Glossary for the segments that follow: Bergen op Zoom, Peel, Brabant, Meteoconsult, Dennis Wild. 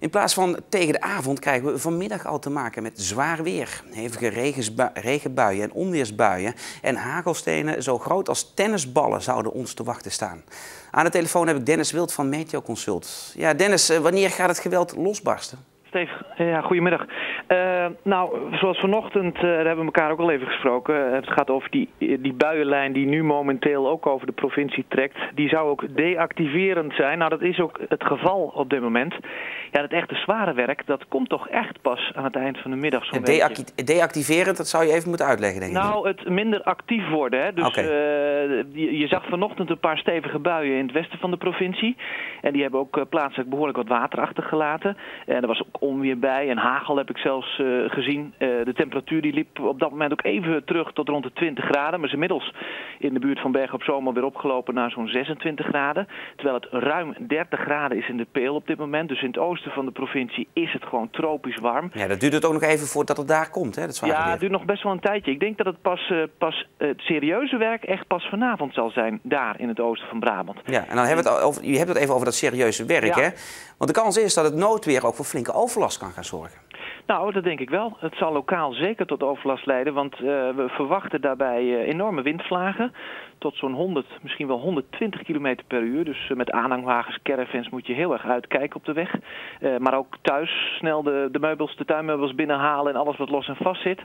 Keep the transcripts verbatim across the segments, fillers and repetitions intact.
In plaats van tegen de avond krijgen we vanmiddag al te maken met zwaar weer. Hevige regenbuien en onweersbuien en hagelstenen zo groot als tennisballen zouden ons te wachten staan. Aan de telefoon heb ik Dennis Wild van Meteoconsult. Ja, Dennis, wanneer gaat het geweld losbarsten? Steef, ja, goedemiddag. Uh, nou, zoals vanochtend uh, hebben we elkaar ook al even gesproken. Het gaat over die, die buienlijn die nu momenteel ook over de provincie trekt. Die zou ook deactiverend zijn. Nou, dat is ook het geval op dit moment. Ja, dat echte zware werk, dat komt toch echt pas aan het eind van de middag zo'n beetje. Deactiverend, dat zou je even moeten uitleggen, denk ik. Nou, het minder actief worden, hè. Dus okay. uh, je, je zag vanochtend een paar stevige buien in het westen van de provincie. En die hebben ook uh, plaatselijk behoorlijk wat water achtergelaten. En er was ook onweer bij en hagel heb ik zelf gezien. De temperatuur die liep op dat moment ook even terug tot rond de twintig graden. Maar is inmiddels in de buurt van Bergen op Zoom weer opgelopen naar zo'n zesentwintig graden. Terwijl het ruim dertig graden is in de Peel op dit moment. Dus in het oosten van de provincie is het gewoon tropisch warm. Ja, dat duurt het ook nog even voordat het daar komt, hè? Dat zware ja, weer. Het duurt nog best wel een tijdje. Ik denk dat het pas, pas het serieuze werk echt pas vanavond zal zijn daar in het oosten van Brabant. Ja, en dan hebben we het over, je hebt het even over dat serieuze werk, ja. Hè? Want de kans is dat het noodweer ook voor flinke overlast kan gaan zorgen. Nou, dat denk ik wel. Het zal lokaal zeker tot overlast leiden, want uh, we verwachten daarbij uh, enorme windvlagen. Tot zo'n honderd, misschien wel honderdtwintig kilometer per uur. Dus uh, met aanhangwagens, caravans moet je heel erg uitkijken op de weg. Uh, maar ook thuis snel de, de meubels, de tuinmeubels binnenhalen en alles wat los en vast zit.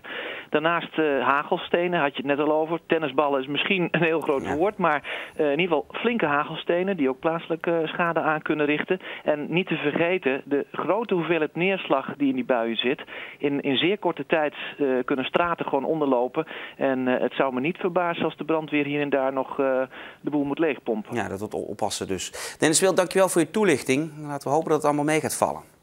Daarnaast uh, hagelstenen, had je het net al over. Tennisballen is misschien een heel groot ja. woord, maar uh, in ieder geval flinke hagelstenen die ook plaatselijk uh, schade aan kunnen richten. En niet te vergeten, de grote hoeveelheid neerslag die in die buien zit. In, in zeer korte tijd uh, kunnen straten gewoon onderlopen. En uh, het zou me niet verbazen als de brandweer hier en daar nog uh, de boel moet leegpompen. Ja, dat wordt oppassen dus. Dennis Wild, dankjewel voor je toelichting. Laten we hopen dat het allemaal mee gaat vallen.